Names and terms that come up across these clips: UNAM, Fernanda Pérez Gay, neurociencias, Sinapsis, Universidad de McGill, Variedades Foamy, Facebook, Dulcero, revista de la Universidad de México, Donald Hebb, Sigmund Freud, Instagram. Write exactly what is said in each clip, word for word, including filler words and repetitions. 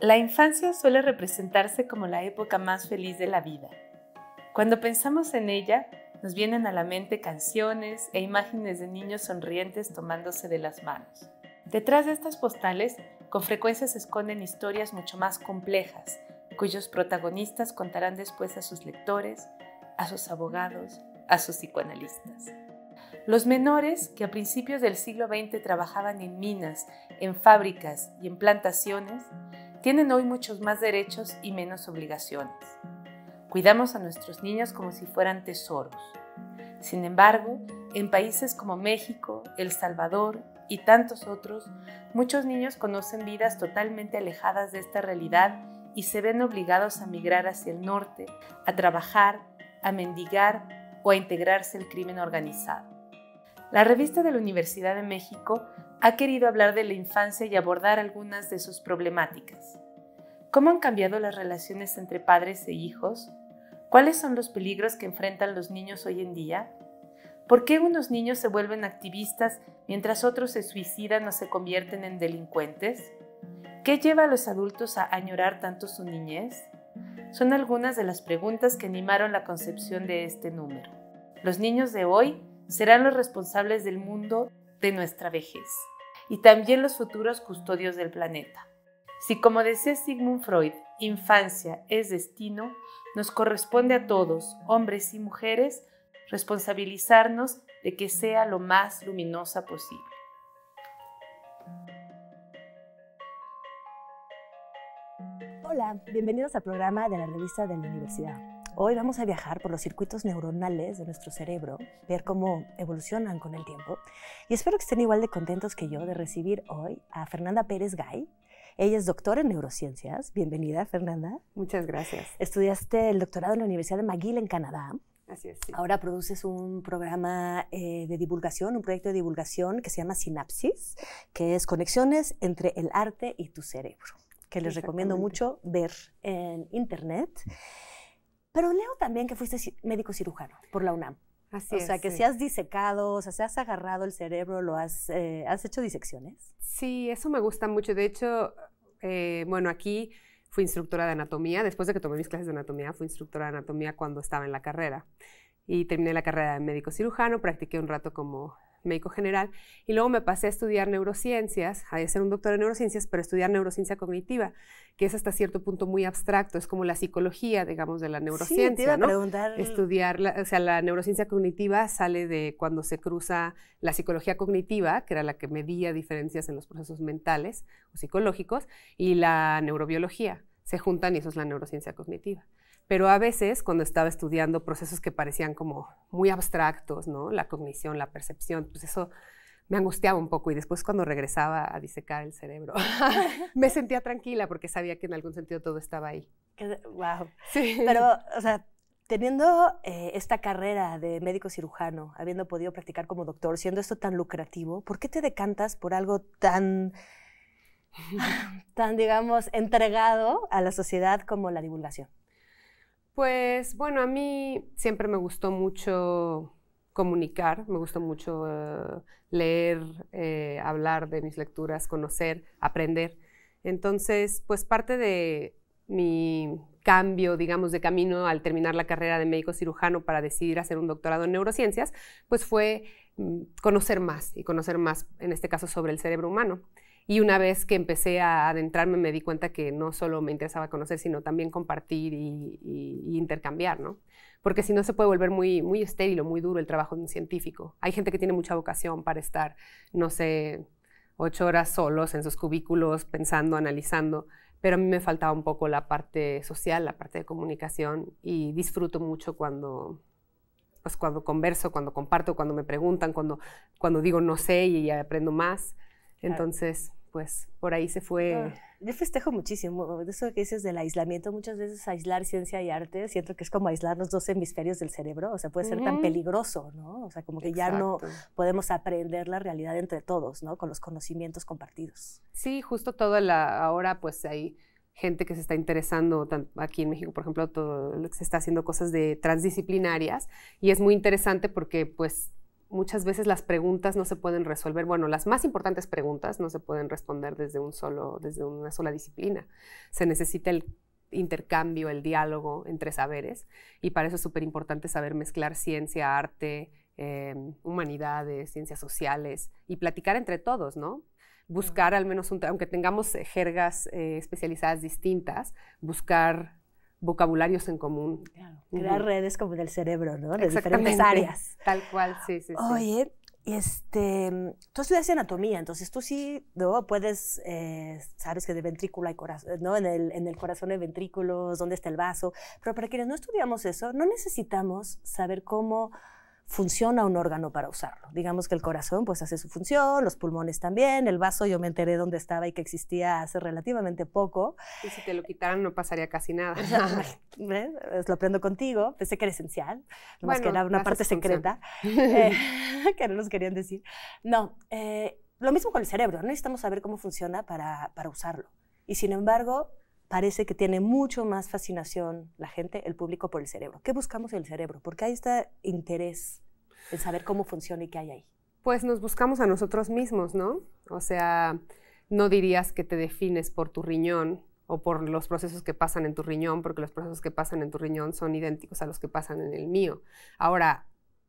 La infancia suele representarse como la época más feliz de la vida. Cuando pensamos en ella, nos vienen a la mente canciones e imágenes de niños sonrientes tomándose de las manos. Detrás de estas postales, con frecuencia se esconden historias mucho más complejas, cuyos protagonistas contarán después a sus lectores, a sus abogados, a sus psicoanalistas. Los menores, que a principios del siglo veinte trabajaban en minas, en fábricas y en plantaciones, tienen hoy muchos más derechos y menos obligaciones. Cuidamos a nuestros niños como si fueran tesoros. Sin embargo, en países como México, El Salvador y tantos otros, muchos niños conocen vidas totalmente alejadas de esta realidad y se ven obligados a migrar hacia el norte, a trabajar, a mendigar o a integrarse al crimen organizado. La Revista de la Universidad de México ha querido hablar de la infancia y abordar algunas de sus problemáticas. ¿Cómo han cambiado las relaciones entre padres e hijos? ¿Cuáles son los peligros que enfrentan los niños hoy en día? ¿Por qué unos niños se vuelven activistas mientras otros se suicidan o se convierten en delincuentes? ¿Qué lleva a los adultos a añorar tanto su niñez? Son algunas de las preguntas que animaron la concepción de este número. Los niños de hoy serán los responsables del mundo de nuestra vejez y también los futuros custodios del planeta. Si, como decía Sigmund Freud, infancia es destino, nos corresponde a todos, hombres y mujeres, responsabilizarnos de que sea lo más luminosa posible. Hola, bienvenidos al programa de la Revista de la Universidad. Hoy vamos a viajar por los circuitos neuronales de nuestro cerebro, ver cómo evolucionan con el tiempo. Y espero que estén igual de contentos que yo de recibir hoy a Fernanda Pérez Gay. Ella es doctora en neurociencias. Bienvenida, Fernanda. Muchas gracias. Estudiaste el doctorado en la Universidad de McGill en Canadá. Así es. Sí. Ahora produces un programa eh, de divulgación, un proyecto de divulgación que se llama Sinapsis, que es conexiones entre el arte y tu cerebro, que les recomiendo mucho ver en internet. Pero leo también que fuiste médico cirujano por la UNAM. Así es. O sea, que si has disecado, o sea, si has agarrado el cerebro, lo has, eh, ¿has hecho disecciones? Sí, eso me gusta mucho. De hecho, eh, bueno, aquí fui instructora de anatomía. Después de que tomé mis clases de anatomía, fui instructora de anatomía cuando estaba en la carrera. Y terminé la carrera de médico cirujano, practiqué un rato como médico general. Y luego me pasé a estudiar neurociencias, a ser un doctor en neurociencias, pero estudiar neurociencia cognitiva, que es hasta cierto punto muy abstracto, es como la psicología, digamos, de la neurociencia. Sí, te iba ¿no? a preguntar. Estudiar, la, o sea, la neurociencia cognitiva sale de cuando se cruza la psicología cognitiva, que era la que medía diferencias en los procesos mentales o psicológicos, y la neurobiología. Se juntan y eso es la neurociencia cognitiva. Pero a veces, cuando estaba estudiando procesos que parecían como muy abstractos, ¿no? La cognición, la percepción, pues eso me angustiaba un poco. Y después, cuando regresaba a disecar el cerebro, me sentía tranquila porque sabía que en algún sentido todo estaba ahí. Wow. Sí. Pero, o sea, teniendo eh, esta carrera de médico cirujano, habiendo podido practicar como doctor, siendo esto tan lucrativo, ¿por qué te decantas por algo tan... tan, digamos, entregado a la sociedad como la divulgación? Pues bueno, a mí siempre me gustó mucho comunicar, me gustó mucho uh, leer, eh, hablar de mis lecturas, conocer, aprender. Entonces, pues parte de mi cambio, digamos, de camino al terminar la carrera de médico cirujano para decidir hacer un doctorado en neurociencias, pues fue mm, conocer más y conocer más, en este caso, sobre el cerebro humano. Y una vez que empecé a adentrarme, me di cuenta que no solo me interesaba conocer, sino también compartir y, y, y intercambiar, ¿no? Porque si no se puede volver muy, muy estéril o muy duro el trabajo de un científico. Hay gente que tiene mucha vocación para estar, no sé, ocho horas solos en sus cubículos, pensando, analizando, pero a mí me faltaba un poco la parte social, la parte de comunicación, y disfruto mucho cuando... pues cuando converso, cuando comparto, cuando me preguntan, cuando, cuando digo no sé y, y aprendo más. Entonces... pues por ahí se fue. Yo festejo muchísimo eso que dices del aislamiento. Muchas veces aislar ciencia y arte, siento que es como aislar los dos hemisferios del cerebro, o sea, puede ser uh-huh. tan peligroso, ¿no? O sea, como que Exacto. ya no podemos aprender la realidad entre todos, ¿no? Con los conocimientos compartidos. Sí, justo todo la, ahora pues hay gente que se está interesando, aquí en México, por ejemplo, todo, se está haciendo cosas de transdisciplinarias y es muy interesante porque pues muchas veces las preguntas no se pueden resolver, bueno, las más importantes preguntas no se pueden responder desde, un solo, desde una sola disciplina. Se necesita el intercambio, el diálogo entre saberes, y para eso es súper importante saber mezclar ciencia, arte, eh, humanidades, ciencias sociales, y platicar entre todos, ¿no? Buscar al menos, un, aunque tengamos jergas eh, especializadas distintas, buscar vocabularios en común. Claro, crear uh-huh. redes como del cerebro, ¿no? De diferentes áreas. Tal cual, sí, sí. Oye, sí. Este, tú estudias anatomía, entonces tú sí, ¿no? Puedes, eh, sabes que de ventrículo hay corazón, ¿no? En el, en el corazón hay ventrículos, dónde está el vaso. Pero para quienes no estudiamos eso, no necesitamos saber cómo funciona un órgano para usarlo. Digamos que el corazón pues hace su función, los pulmones también, el vaso yo me enteré dónde estaba y que existía hace relativamente poco. Y si te lo quitaran no pasaría casi nada. ¿Ves? Lo aprendo contigo, pensé que era esencial, nomás bueno, que era una parte secreta eh, que no nos querían decir. No, eh, lo mismo con el cerebro, no necesitamos saber cómo funciona para, para usarlo. Y sin embargo, parece que tiene mucho más fascinación la gente, el público, por el cerebro. ¿Qué buscamos en el cerebro? ¿Por qué hay este interés en saber cómo funciona y qué hay ahí? Pues nos buscamos a nosotros mismos, ¿no? O sea, no dirías que te defines por tu riñón o por los procesos que pasan en tu riñón, porque los procesos que pasan en tu riñón son idénticos a los que pasan en el mío. Ahora,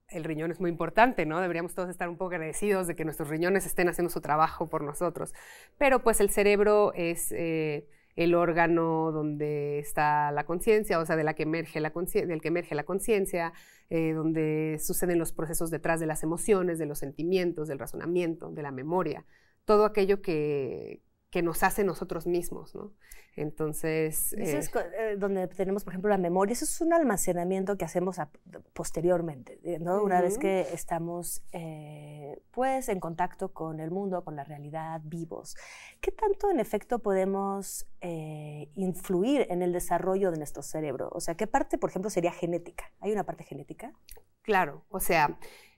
el riñón es muy importante, ¿no? Deberíamos todos estar un poco agradecidos de que nuestros riñones estén haciendo su trabajo por nosotros. Pero pues el cerebro es... Eh, el órgano donde está la conciencia, o sea, de la que emerge la del que emerge la conciencia, eh, donde suceden los procesos detrás de las emociones, de los sentimientos, del razonamiento, de la memoria, todo aquello que, que nos hace nosotros mismos, ¿no? Entonces... Eso eh, es eh, donde tenemos, por ejemplo, la memoria. Eso es un almacenamiento que hacemos a, posteriormente, ¿no? Uh-huh. Una vez que estamos, eh, pues, en contacto con el mundo, con la realidad, vivos. ¿Qué tanto, en efecto, podemos eh, influir en el desarrollo de nuestro cerebro? O sea, ¿qué parte, por ejemplo, sería genética? ¿Hay una parte genética? Claro, o sea,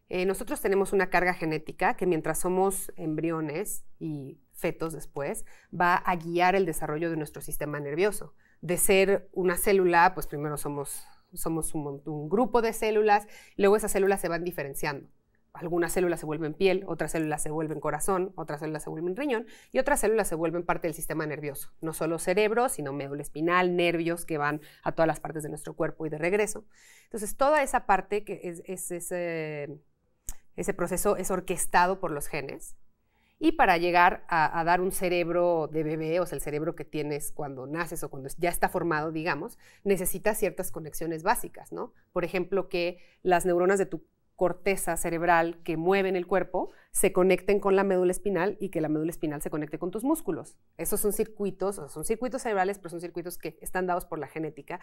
eh, nosotros tenemos una carga genética que mientras somos embriones y... fetos después, va a guiar el desarrollo de nuestro sistema nervioso. De ser una célula, pues primero somos, somos un, un grupo de células, luego esas células se van diferenciando. Algunas células se vuelven piel, otras células se vuelven corazón, otras células se vuelven riñón y otras células se vuelven parte del sistema nervioso. No solo cerebro, sino médula espinal, nervios que van a todas las partes de nuestro cuerpo y de regreso. Entonces, toda esa parte, que es, es, ese, ese proceso es orquestado por los genes. Y para llegar a, a dar un cerebro de bebé, o sea, el cerebro que tienes cuando naces o cuando ya está formado, digamos, necesitas ciertas conexiones básicas, ¿no? Por ejemplo, que las neuronas de tu corteza cerebral que mueven el cuerpo se conecten con la médula espinal y que la médula espinal se conecte con tus músculos. Esos son circuitos, o sea, son circuitos cerebrales, pero son circuitos que están dados por la genética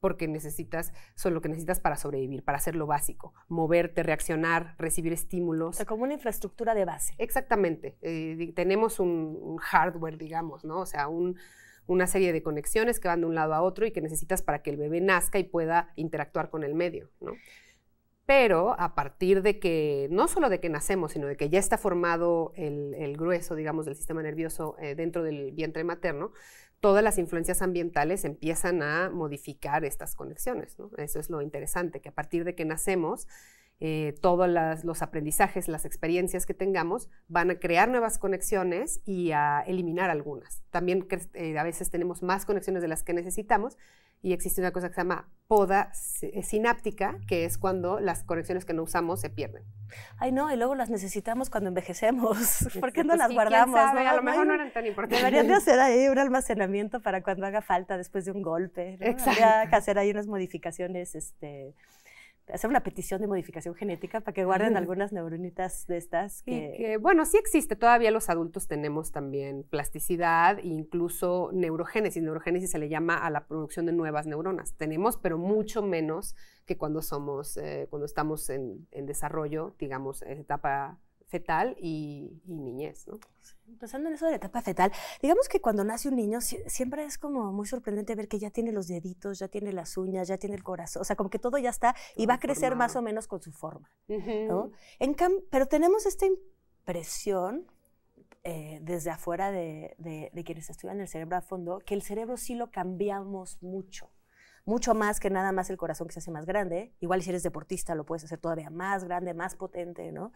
porque necesitas, son lo que necesitas para sobrevivir, para hacer lo básico, moverte, reaccionar, recibir estímulos. O sea, como una infraestructura de base. Exactamente. Eh, tenemos un, un hardware, digamos, ¿no? O sea, un... una serie de conexiones que van de un lado a otro y que necesitas para que el bebé nazca y pueda interactuar con el medio, ¿no? Pero a partir de que, no solo de que nacemos, sino de que ya está formado el, el grueso, digamos, del sistema nervioso eh, dentro del vientre materno, todas las influencias ambientales empiezan a modificar estas conexiones, ¿no? Eso es lo interesante, que a partir de que nacemos, Eh, todos las, los aprendizajes, las experiencias que tengamos van a crear nuevas conexiones y a eliminar algunas. También eh, a veces tenemos más conexiones de las que necesitamos y existe una cosa que se llama poda sináptica, que es cuando las conexiones que no usamos se pierden. Ay, no, y luego las necesitamos cuando envejecemos. ¿Por qué no pues las sí, guardamos? ¿Quién sabe? ¿No? A lo mejor no eran tan importantes. Deberían de hacer ahí un almacenamiento para cuando haga falta después de un golpe, ¿no? Habría que hacer ahí unas modificaciones, este... hacer una petición de modificación genética para que guarden algunas neuronitas de estas. Que... Y que, bueno, sí existe. Todavía los adultos tenemos también plasticidad e incluso neurogénesis. Neurogénesis se le llama a la producción de nuevas neuronas. Tenemos, pero mucho menos que cuando somos, eh, cuando estamos en, en desarrollo, digamos, en etapa fetal y, y niñez, ¿no? Pensando en eso de la etapa fetal, digamos que cuando nace un niño si, siempre es como muy sorprendente ver que ya tiene los deditos, ya tiene las uñas, ya tiene el corazón, o sea, como que todo ya está y todo va a crecer formado. Más o menos con su forma, uh-huh. ¿no? En cam- pero tenemos esta impresión eh, desde afuera de, de, de quienes estudian el cerebro a fondo, que el cerebro sí lo cambiamos mucho. mucho más que nada más el corazón que se hace más grande. Igual si eres deportista lo puedes hacer todavía más grande, más potente, ¿no?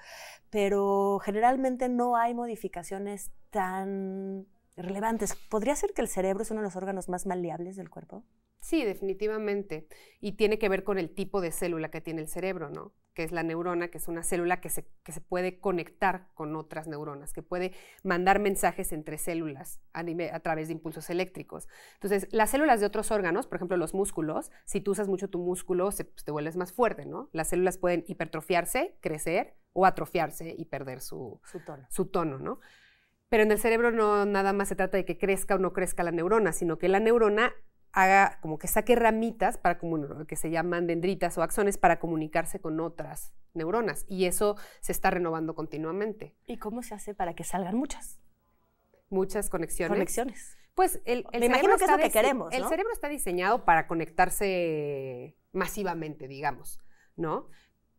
Pero generalmente no hay modificaciones tan relevantes. ¿Podría ser que el cerebro es uno de los órganos más maleables del cuerpo? Sí, definitivamente. Y tiene que ver con el tipo de célula que tiene el cerebro, ¿no? Que es la neurona, que es una célula que se, que se puede conectar con otras neuronas, que puede mandar mensajes entre células a, nivel, a través de impulsos eléctricos. Entonces, las células de otros órganos, por ejemplo, los músculos, si tú usas mucho tu músculo, se, pues, te vuelves más fuerte, ¿no? Las células pueden hipertrofiarse, crecer o atrofiarse y perder su, su tono, su tono, ¿no? Pero en el cerebro no nada más se trata de que crezca o no crezca la neurona, sino que la neurona haga como que saque ramitas para comunicar, que se llaman dendritas o axones, para comunicarse con otras neuronas. Y eso se está renovando continuamente. ¿Y cómo se hace para que salgan muchas? Muchas conexiones. Conexiones. Pues el, el Me imagino que es lo que queremos, ¿no? El cerebro está diseñado para conectarse masivamente, digamos, ¿no?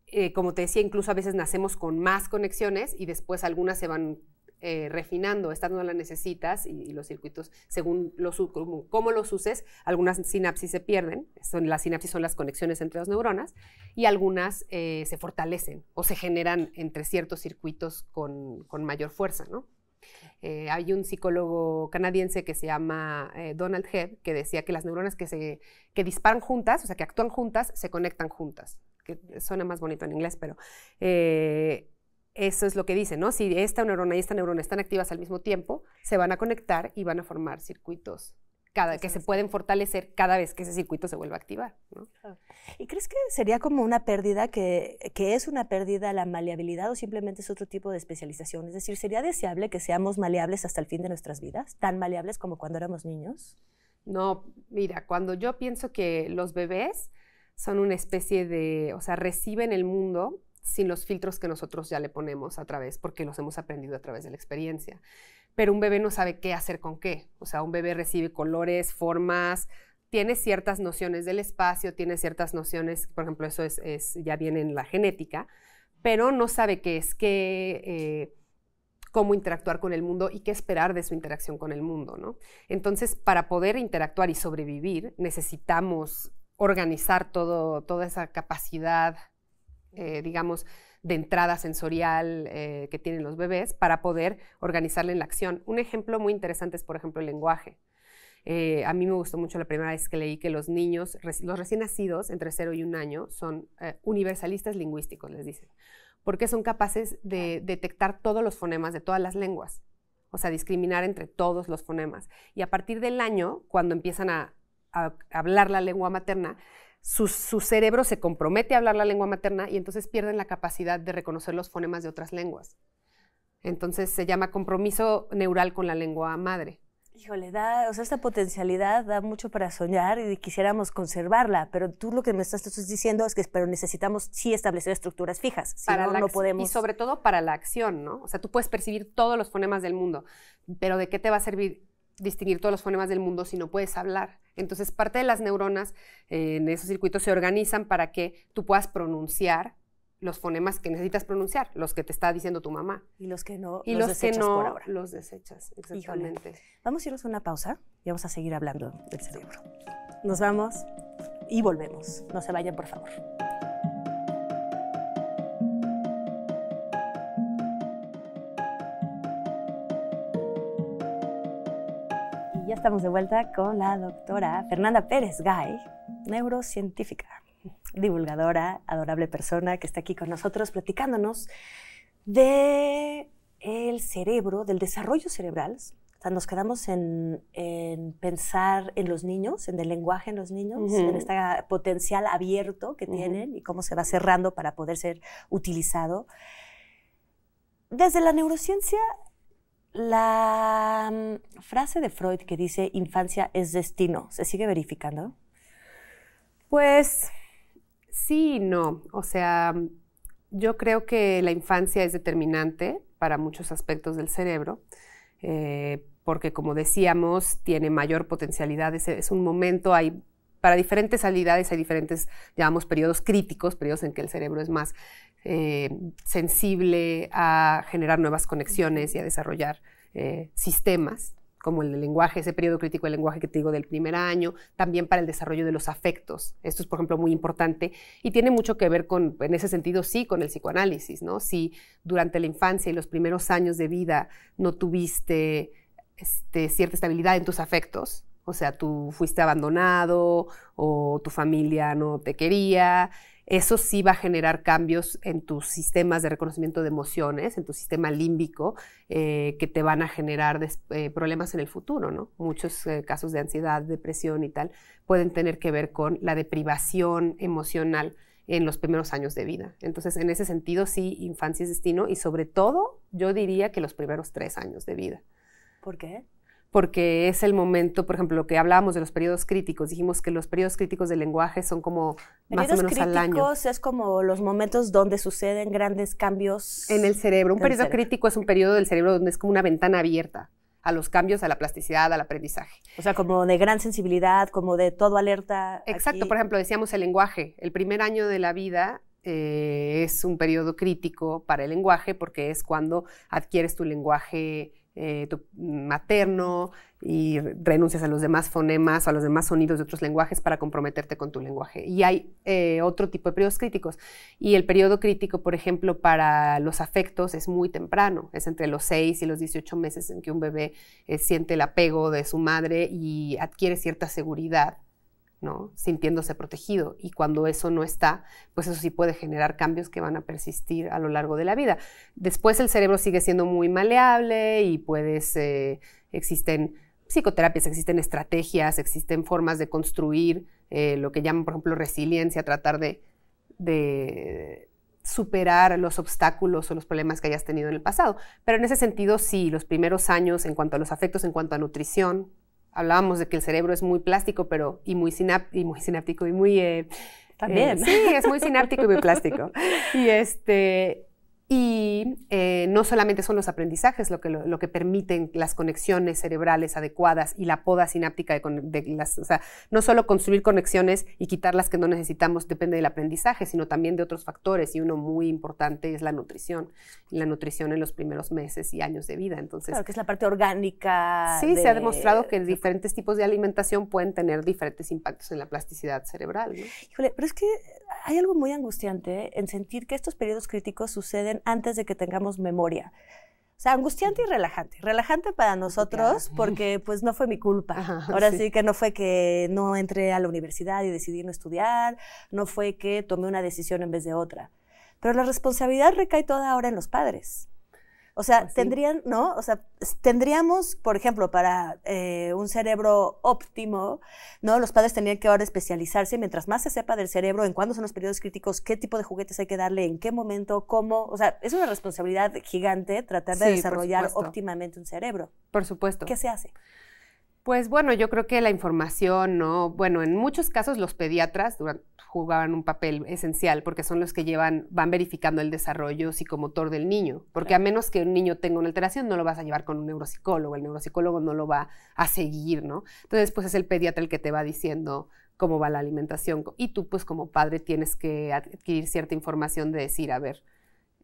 Eh, como te decía, incluso a veces nacemos con más conexiones y después algunas se van Eh, refinando, estas no las necesitas y, y los circuitos, según los, como, cómo los uses, algunas sinapsis se pierden, son, las sinapsis son las conexiones entre las neuronas, y algunas eh, se fortalecen o se generan entre ciertos circuitos con, con mayor fuerza, ¿no? Eh, hay un psicólogo canadiense que se llama eh, Donald Hebb, que decía que las neuronas que, se, que disparan juntas, o sea, que actúan juntas, se conectan juntas, que suena más bonito en inglés, pero... Eh, Eso es lo que dice, ¿no? Si esta neurona y esta neurona están activas al mismo tiempo, se van a conectar y van a formar circuitos cada, que se pueden fortalecer cada vez que ese circuito se vuelva a activar, ¿no? ¿Y crees que sería como una pérdida, que, que es una pérdida la maleabilidad o simplemente es otro tipo de especialización? Es decir, ¿sería deseable que seamos maleables hasta el fin de nuestras vidas? ¿Tan maleables como cuando éramos niños? No, mira, cuando yo pienso que los bebés son una especie de, o sea, reciben el mundo sin los filtros que nosotros ya le ponemos a través, porque los hemos aprendido a través de la experiencia. Pero un bebé no sabe qué hacer con qué. O sea, un bebé recibe colores, formas, tiene ciertas nociones del espacio, tiene ciertas nociones, por ejemplo, eso es, es, ya viene en la genética, pero no sabe qué es qué, eh, cómo interactuar con el mundo y qué esperar de su interacción con el mundo, ¿no? Entonces, para poder interactuar y sobrevivir, necesitamos organizar todo, toda esa capacidad Eh, digamos, de entrada sensorial eh, que tienen los bebés para poder organizarla en la acción. Un ejemplo muy interesante es, por ejemplo, el lenguaje. Eh, a mí me gustó mucho la primera vez que leí que los niños, reci- los recién nacidos, entre cero y un año, son eh, universalistas lingüísticos, les dicen, porque son capaces de detectar todos los fonemas de todas las lenguas, o sea, discriminar entre todos los fonemas. Y a partir del año, cuando empiezan a, a hablar la lengua materna, Su, su cerebro se compromete a hablar la lengua materna y entonces pierden la capacidad de reconocer los fonemas de otras lenguas. Entonces se llama compromiso neural con la lengua madre. Híjole, da, o sea, esta potencialidad da mucho para soñar y quisiéramos conservarla, pero tú lo que me estás, estás diciendo es que pero necesitamos sí establecer estructuras fijas, si para no, la no podemos... Y sobre todo para la acción, ¿no? O sea, tú puedes percibir todos los fonemas del mundo, pero ¿de qué te va a servir distinguir todos los fonemas del mundo si no puedes hablar? Entonces, parte de las neuronas eh, en esos circuitos se organizan para que tú puedas pronunciar los fonemas que necesitas pronunciar, los que te está diciendo tu mamá. Y los que no, y los, los desechas que no por ahora. Los desechas, exactamente. Híjole. Vamos a irnos a una pausa y vamos a seguir hablando del cerebro. Nos vamos y volvemos. No se vayan, por favor. Ya estamos de vuelta con la doctora Fernanda Pérez Gay, neurocientífica, divulgadora, adorable persona que está aquí con nosotros platicándonos de el cerebro, del desarrollo cerebral. O sea, nos quedamos en, en pensar en los niños, en el lenguaje en los niños, uh-huh. en este potencial abierto que uh-huh. tienen y cómo se va cerrando para poder ser utilizado. Desde la neurociencia, la um, frase de Freud que dice infancia es destino, ¿se sigue verificando? Pues sí y no. O sea, yo creo que la infancia es determinante para muchos aspectos del cerebro, eh, porque como decíamos, tiene mayor potencialidad, es, es un momento, hay para diferentes habilidades, hay diferentes, llamamos, periodos críticos, periodos en que el cerebro es más Eh, sensible a generar nuevas conexiones y a desarrollar eh, sistemas como el lenguaje, ese periodo crítico del lenguaje que te digo del primer año, también para el desarrollo de los afectos. Esto es, por ejemplo, muy importante y tiene mucho que ver con, en ese sentido, sí, con el psicoanálisis, ¿no? Si durante la infancia y los primeros años de vida no tuviste este, cierta estabilidad en tus afectos, o sea, tú fuiste abandonado o tu familia no te quería, eso sí va a generar cambios en tus sistemas de reconocimiento de emociones, en tu sistema límbico, eh, que te van a generar des, eh, problemas en el futuro, ¿no? Muchos eh, casos de ansiedad, depresión y tal pueden tener que ver con la deprivación emocional en los primeros años de vida. Entonces, en ese sentido, sí, infancia es destino y sobre todo, yo diría que los primeros tres años de vida. ¿Por qué? Porque es el momento, por ejemplo, lo que hablábamos de los periodos críticos, dijimos que los periodos críticos del lenguaje son como más o menos al año. Periodos críticos es como los momentos donde suceden grandes cambios en el cerebro. Un periodo crítico es un periodo del cerebro donde es como una ventana abierta a los cambios, a la plasticidad, al aprendizaje. O sea, como de gran sensibilidad, como de todo alerta. Exacto, aquí. Por ejemplo, decíamos el lenguaje. El primer año de la vida eh, es un periodo crítico para el lenguaje porque es cuando adquieres tu lenguaje Eh, tu materno y renuncias a los demás fonemas, a los demás sonidos de otros lenguajes para comprometerte con tu lenguaje. Y hay eh, otro tipo de periodos críticos. Y el periodo crítico, por ejemplo, para los afectos es muy temprano. Es entre los seis y los dieciocho meses en que un bebé eh, siente el apego de su madre y adquiere cierta seguridad, ¿no? Sintiéndose protegido, y cuando eso no está, pues eso sí puede generar cambios que van a persistir a lo largo de la vida. Después el cerebro sigue siendo muy maleable y puedes, eh, existen psicoterapias, existen estrategias, existen formas de construir eh, lo que llaman, por ejemplo, resiliencia, tratar de, de superar los obstáculos o los problemas que hayas tenido en el pasado. Pero en ese sentido sí, los primeros años en cuanto a los afectos, en cuanto a nutrición, hablábamos de que el cerebro es muy plástico pero, y, muy sinap y muy sináptico y muy... Eh, También. Eh, sí, es muy sináptico y muy plástico. Y, este, y eh, no solamente son los aprendizajes lo que, lo, lo que permiten las conexiones cerebrales adecuadas y la poda sináptica de, de las... O sea, no solo construir conexiones y quitar las que no necesitamos depende del aprendizaje, sino también de otros factores, y uno muy importante es la nutrición. La nutrición en los primeros meses y años de vida, entonces... Claro, que es la parte orgánica. Sí, de... se ha demostrado que diferentes tipos de alimentación pueden tener diferentes impactos en la plasticidad cerebral, ¿no? Híjole, pero es que hay algo muy angustiante en sentir que estos periodos críticos suceden antes de que tengamos memoria. O sea, angustiante y relajante. Relajante para nosotros porque pues no fue mi culpa. Ajá, Ahora sí. sí que no fue que no entré a la universidad y decidí no estudiar, no fue que tomé una decisión en vez de otra. Pero la responsabilidad recae toda ahora en los padres. O sea, Así. tendrían, ¿no? O sea, tendríamos, por ejemplo, para eh, un cerebro óptimo, ¿no? Los padres tendrían que ahora especializarse, mientras más se sepa del cerebro, en cuándo son los periodos críticos, qué tipo de juguetes hay que darle, en qué momento, cómo. O sea, es una responsabilidad gigante tratar de sí, desarrollar óptimamente un cerebro. Por supuesto. ¿Qué se hace? Pues bueno, yo creo que la información, ¿no? Bueno, en muchos casos los pediatras durante, jugaban un papel esencial porque son los que llevan, van verificando el desarrollo psicomotor del niño. Porque a menos que un niño tenga una alteración, no lo vas a llevar con un neuropsicólogo, el neuropsicólogo no lo va a seguir, ¿no? Entonces, pues es el pediatra el que te va diciendo cómo va la alimentación. Y tú, pues como padre, tienes que adquirir cierta información de decir, a ver...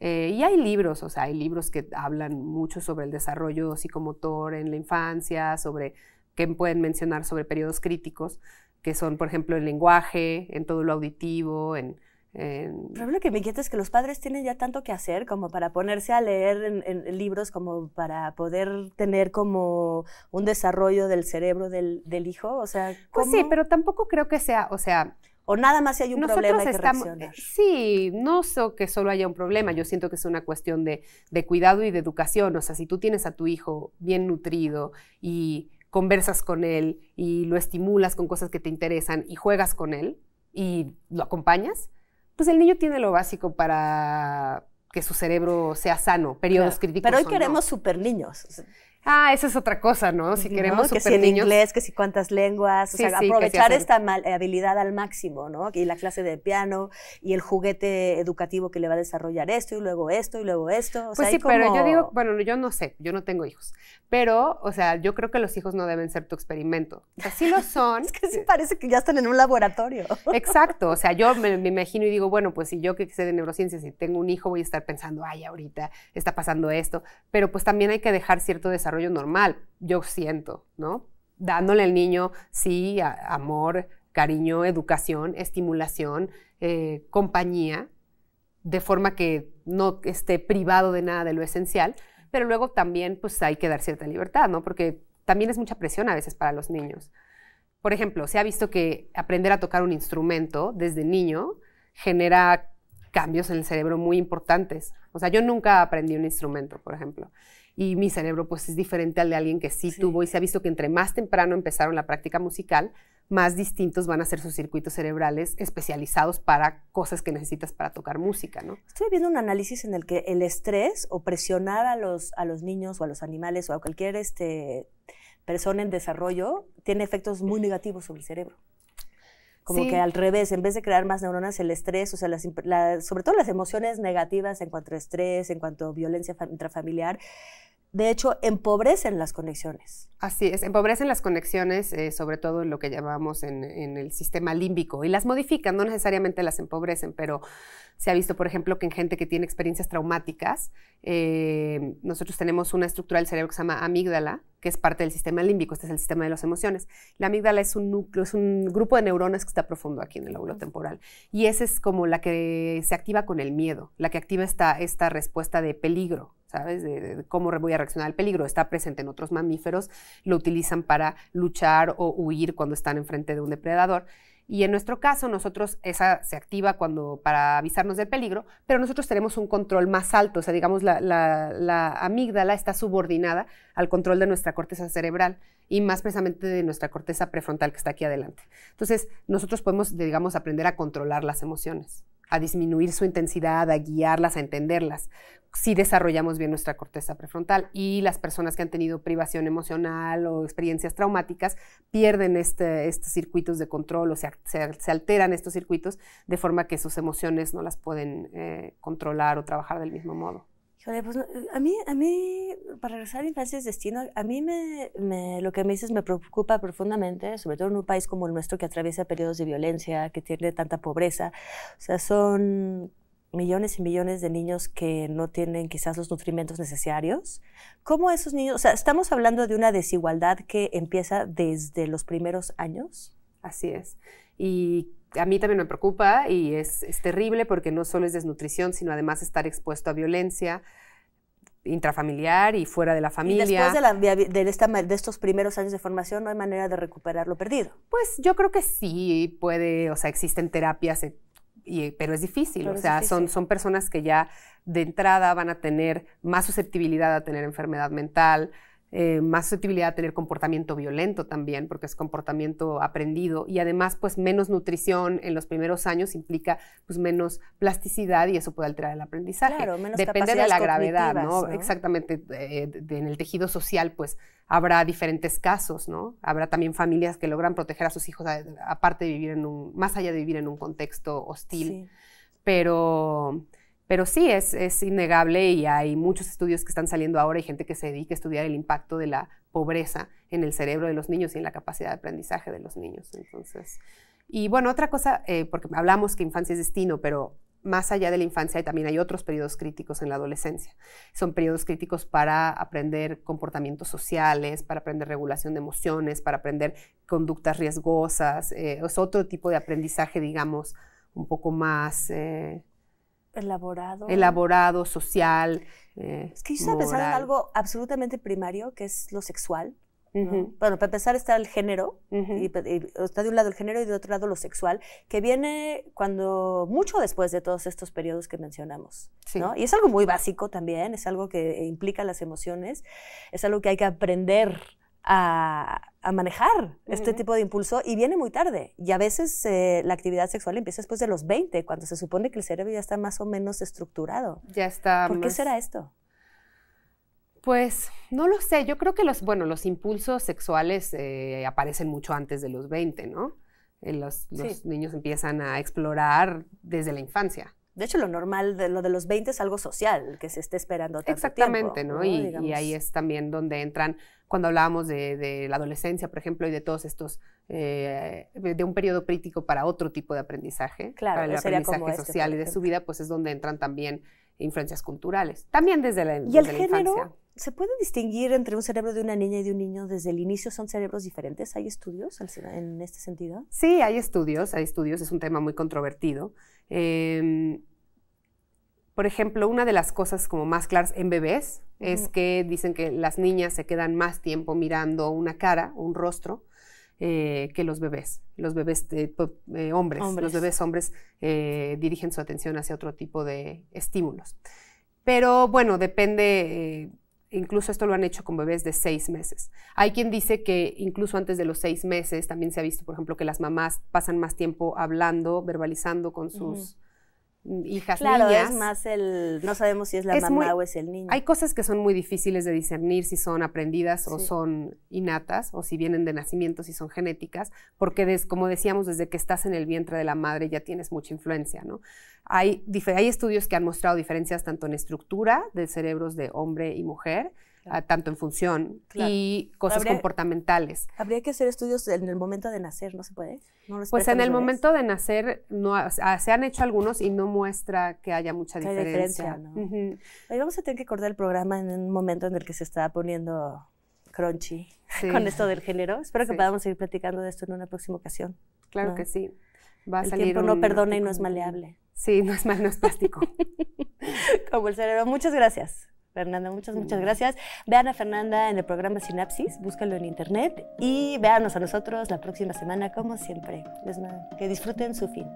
Eh, y hay libros, o sea, hay libros que hablan mucho sobre el desarrollo psicomotor en la infancia, sobre... que pueden mencionar sobre periodos críticos, que son, por ejemplo, el lenguaje, en todo lo auditivo, en... en... Pero lo que me inquieta es que los padres tienen ya tanto que hacer como para ponerse a leer en, en libros, como para poder tener como un desarrollo del cerebro del, del hijo, o sea... ¿cómo? Pues sí, pero tampoco creo que sea, o sea... O nada más si hay un problema hay que reaccionar. Sí, no so que solo haya un problema, yo siento que es una cuestión de, de cuidado y de educación, o sea, si tú tienes a tu hijo bien nutrido y... conversas con él y lo estimulas con cosas que te interesan y juegas con él y lo acompañas, pues el niño tiene lo básico para que su cerebro sea sano, periodos claro. críticos. Pero hoy queremos no. super niños. Ah, esa es otra cosa, ¿no? Si queremos no, que super si en niños, inglés, que si cuántas lenguas, sí, o sea, sí, aprovechar sí esta mal, habilidad al máximo, ¿no? Y la clase de piano y el juguete educativo que le va a desarrollar esto y luego esto y luego esto. O pues sea, sí, como... pero yo digo, bueno, yo no sé, yo no tengo hijos, pero, o sea, yo creo que los hijos no deben ser tu experimento. O sea, sí lo son. Es que sí parece que ya están en un laboratorio. Exacto, o sea, yo me, me imagino y digo, bueno, pues si yo que sé de neurociencias y si tengo un hijo voy a estar pensando, ay, ahorita está pasando esto, pero pues también hay que dejar cierto desarrollo desarrollo normal, yo siento, ¿no? Dándole al niño, sí, a, amor, cariño, educación, estimulación, eh, compañía, de forma que no esté privado de nada de lo esencial, pero luego también pues, hay que dar cierta libertad, ¿no? Porque también es mucha presión a veces para los niños. Por ejemplo, se ha visto que aprender a tocar un instrumento desde niño genera cambios en el cerebro muy importantes. O sea, yo nunca aprendí un instrumento, por ejemplo, y mi cerebro pues, es diferente al de alguien que sí, sí tuvo, y se ha visto que entre más temprano empezaron la práctica musical, más distintos van a ser sus circuitos cerebrales especializados para cosas que necesitas para tocar música, ¿no? Estoy viendo un análisis en el que el estrés o presionar a los, a los niños o a los animales o a cualquier este, persona en desarrollo tiene efectos muy negativos sobre el cerebro. Como sí. que al revés, en vez de crear más neuronas, el estrés, o sea, las, la, sobre todo las emociones negativas en cuanto a estrés, en cuanto a violencia intrafamiliar, de hecho, empobrecen las conexiones. Así es, empobrecen las conexiones, eh, sobre todo en lo que llamamos en, en el sistema límbico, y las modifican, no necesariamente las empobrecen, pero se ha visto, por ejemplo, que en gente que tiene experiencias traumáticas, eh, nosotros tenemos una estructura del cerebro que se llama amígdala, que es parte del sistema límbico, este es el sistema de las emociones. La amígdala es un núcleo, es un grupo de neuronas que está profundo aquí en el lóbulo temporal, y esa es como la que se activa con el miedo, la que activa esta, esta respuesta de peligro, ¿sabes? De, de, de cómo voy a reaccionar al peligro. Está presente en otros mamíferos, lo utilizan para luchar o huir cuando están enfrente de un depredador. Y en nuestro caso, nosotros esa se activa cuando, para avisarnos del peligro, pero nosotros tenemos un control más alto, o sea, digamos, la, la, la amígdala está subordinada al control de nuestra corteza cerebral y más precisamente de nuestra corteza prefrontal que está aquí adelante. Entonces, nosotros podemos, digamos, aprender a controlar las emociones, a disminuir su intensidad, a guiarlas, a entenderlas, si desarrollamos bien nuestra corteza prefrontal. Y las personas que han tenido privación emocional o experiencias traumáticas pierden este, estos circuitos de control, o se, se, se alteran estos circuitos de forma que sus emociones no las pueden eh, controlar o trabajar del mismo modo. Híjole, pues no, a, mí, a mí, para regresar a Infancia es Destino, a mí me, me, lo que me dices me preocupa profundamente, sobre todo en un país como el nuestro que atraviesa periodos de violencia, que tiene tanta pobreza. O sea, son millones y millones de niños que no tienen quizás los nutrimentos necesarios. ¿Cómo esos niños? O sea, estamos hablando de una desigualdad que empieza desde los primeros años. Así es. Y a mí también me preocupa y es, es terrible porque no solo es desnutrición, sino además estar expuesto a violencia intrafamiliar y fuera de la familia. Y después de, la, de, esta, de estos primeros años de formación, ¿no hay manera de recuperar lo perdido? Pues yo creo que sí puede, o sea, existen terapias, y, pero es difícil, pero o sea, difícil. Son, son personas que ya de entrada van a tener más susceptibilidad a tener enfermedad mental, Eh, más susceptibilidad a tener comportamiento violento también, porque es comportamiento aprendido, y además pues menos nutrición en los primeros años implica pues menos plasticidad y eso puede alterar el aprendizaje. Claro, menos depende de la gravedad, ¿no? ¿no? Exactamente, eh, de, de, en el tejido social pues habrá diferentes casos, ¿no? Habrá también familias que logran proteger a sus hijos a, aparte de vivir en un, más allá de vivir en un contexto hostil, sí. pero... Pero sí, es, es innegable y hay muchos estudios que están saliendo ahora y gente que se dedica a estudiar el impacto de la pobreza en el cerebro de los niños y en la capacidad de aprendizaje de los niños. Entonces, y bueno, otra cosa, eh, porque hablamos que infancia es destino, pero más allá de la infancia también hay otros periodos críticos en la adolescencia. Son periodos críticos para aprender comportamientos sociales, para aprender regulación de emociones, para aprender conductas riesgosas. Eh, es otro tipo de aprendizaje, digamos, un poco más... Eh, Elaborado. Elaborado, social, eh, es que yo estaba pensando en algo absolutamente primario, que es lo sexual. Uh-huh. ¿no? Bueno, para empezar está el género, uh-huh. y, y está de un lado el género y de otro lado lo sexual, que viene cuando mucho después de todos estos periodos que mencionamos. Sí. ¿no? Y es algo muy básico también, es algo que implica las emociones, es algo que hay que aprender a, a manejar este uh-huh. tipo de impulso y viene muy tarde. Y a veces eh, la actividad sexual empieza después de los veinte, cuando se supone que el cerebro ya está más o menos estructurado. Ya está. ¿Por más... qué será esto? Pues no lo sé. Yo creo que los, bueno, los impulsos sexuales eh, aparecen mucho antes de los veinte, ¿no? Eh, los los sí. niños empiezan a explorar desde la infancia. De hecho, lo normal, de lo de los veinte es algo social, que se esté esperando tanto Exactamente, tiempo, ¿no? ¿no? Y, y ahí es también donde entran, cuando hablábamos de, de la adolescencia, por ejemplo, y de todos estos, eh, de un periodo crítico para otro tipo de aprendizaje, claro, para el aprendizaje sería como social este, y de su vida, pues es donde entran también influencias culturales, también desde la infancia. ¿Y el género? ¿Se puede distinguir entre un cerebro de una niña y de un niño desde el inicio? ¿Son cerebros diferentes? ¿Hay estudios en este sentido? Sí, hay estudios, hay estudios, es un tema muy controvertido. Eh, por ejemplo, una de las cosas como más claras en bebés uh-huh. es que dicen que las niñas se quedan más tiempo mirando una cara, un rostro, eh, que los bebés, los bebés eh, eh, hombres. hombres. Los bebés hombres eh, dirigen su atención hacia otro tipo de estímulos. Pero bueno, depende... Eh, Incluso esto lo han hecho con bebés de seis meses. Hay quien dice que incluso antes de los seis meses también se ha visto, por ejemplo, que las mamás pasan más tiempo hablando, verbalizando con sus uh-huh. hijas claro, niñas. Claro, es más el... No sabemos si es la es mamá muy, o es el niño. Hay cosas que son muy difíciles de discernir si son aprendidas sí. o son innatas, o si vienen de nacimiento, si son genéticas, porque des, como decíamos, desde que estás en el vientre de la madre ya tienes mucha influencia, ¿no? Hay, hay estudios que han mostrado diferencias tanto en estructura de cerebros de hombre y mujer, claro. tanto en función claro. y cosas habría, comportamentales. ¿Habría que hacer estudios en el momento de nacer? ¿No se puede? ¿No pues en el momento de nacer no, se han hecho algunos y no muestra que haya mucha que diferencia. Hay diferencia ¿no? uh-huh. Hoy vamos a tener que cortar el programa en un momento en el que se está poniendo crunchy sí. con esto del género. Espero que sí. podamos seguir platicando de esto en una próxima ocasión. Claro ¿no? que sí. Va a el salir tiempo no perdona y no es maleable. Sí, no es mal, no es plástico. Como el cerebro. Muchas gracias, Fernanda. Muchas, muchas gracias. Vean a Fernanda en el programa Sinapsis, búscalo en internet y véanos a nosotros la próxima semana, como siempre. Les mando que disfruten su fin.